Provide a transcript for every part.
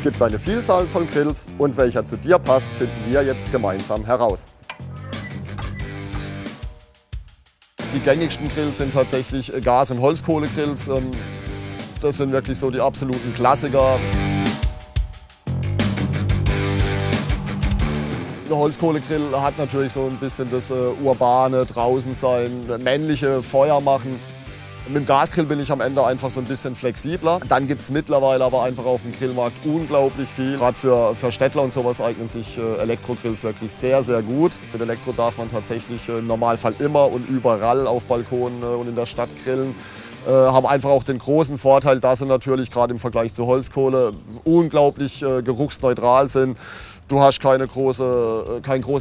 Es gibt eine Vielzahl von Grills und welcher zu dir passt, finden wir jetzt gemeinsam heraus. Die gängigsten Grills sind tatsächlich Gas- und Holzkohlegrills. Das sind wirklich so die absoluten Klassiker. Ein Holzkohlegrill hat natürlich so ein bisschen das urbane Draußensein, männliche Feuer machen. Mit dem Gasgrill bin ich am Ende einfach so ein bisschen flexibler. Dann gibt es mittlerweile aber einfach auf dem Grillmarkt unglaublich viel. Gerade für Städtler und sowas eignen sich Elektrogrills wirklich sehr, sehr gut. Mit Elektro darf man tatsächlich im Normalfall immer und überall auf Balkonen und in der Stadt grillen. Haben einfach auch den großen Vorteil, dass sie natürlich gerade im Vergleich zu Holzkohle unglaublich geruchsneutral sind. Du hast keinen großen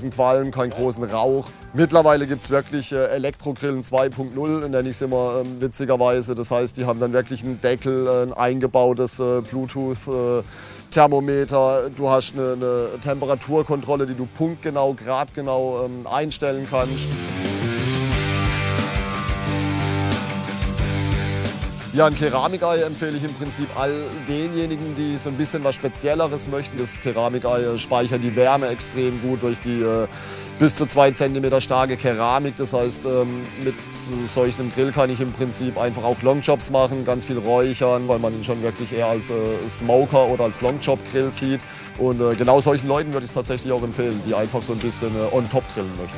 Qualm, keinen großen Rauch. Mittlerweile gibt es wirklich Elektrogrillen 2.0, nenne ich es immer witzigerweise. Das heißt, die haben dann wirklich einen Deckel, ein eingebautes Bluetooth-Thermometer. Du hast eine Temperaturkontrolle, die du punktgenau, gradgenau einstellen kannst. Ja, ein Keramikei empfehle ich im Prinzip all denjenigen, die so ein bisschen was Spezielleres möchten. Das Keramikei speichert die Wärme extrem gut durch die bis zu 2 cm starke Keramik. Das heißt, mit solchem Grill kann ich im Prinzip einfach auch Longjobs machen, ganz viel räuchern, weil man ihn schon wirklich eher als Smoker oder als Longjob-Grill sieht. Und genau solchen Leuten würde ich es tatsächlich auch empfehlen, die einfach so ein bisschen on top grillen möchten.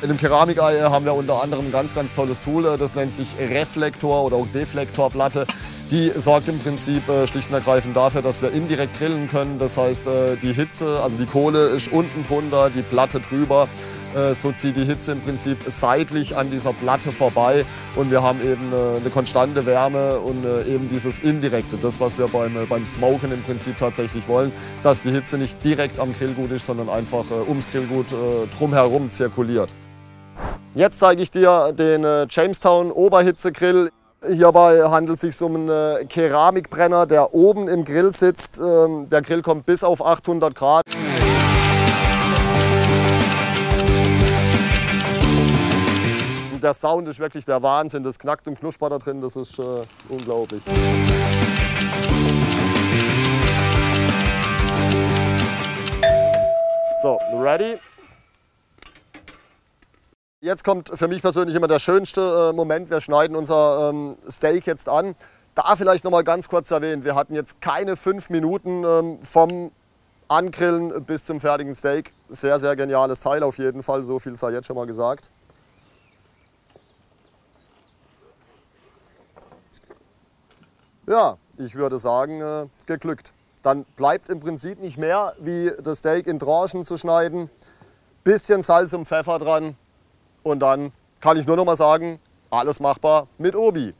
In dem Keramikei haben wir unter anderem ein ganz, ganz tolles Tool, das nennt sich Reflektor oder auch Deflektorplatte. Die sorgt im Prinzip schlicht und ergreifend dafür, dass wir indirekt grillen können. Das heißt, die Hitze, also die Kohle ist unten drunter, die Platte drüber. So zieht die Hitze im Prinzip seitlich an dieser Platte vorbei und wir haben eben eine konstante Wärme und eben dieses Indirekte, das was wir beim Smoken im Prinzip tatsächlich wollen, dass die Hitze nicht direkt am Grillgut ist, sondern einfach ums Grillgut drumherum zirkuliert. Jetzt zeige ich dir den Jamestown Oberhitzegrill. Hierbei handelt es sich um einen Keramikbrenner, der oben im Grill sitzt. Der Grill kommt bis auf 800 Grad. Der Sound ist wirklich der Wahnsinn, das knackt und knuspert da drin, das ist unglaublich. So, ready? Jetzt kommt für mich persönlich immer der schönste Moment, wir schneiden unser Steak jetzt an. Da vielleicht noch mal ganz kurz erwähnt, wir hatten jetzt keine 5 Minuten vom Angrillen bis zum fertigen Steak. Sehr, sehr geniales Teil auf jeden Fall, so viel sei jetzt schon mal gesagt. Ja, ich würde sagen, geglückt. Dann bleibt im Prinzip nicht mehr, wie das Steak in Tranchen zu schneiden. Bisschen Salz und Pfeffer dran. Und dann kann ich nur noch mal sagen, alles machbar mit OBI.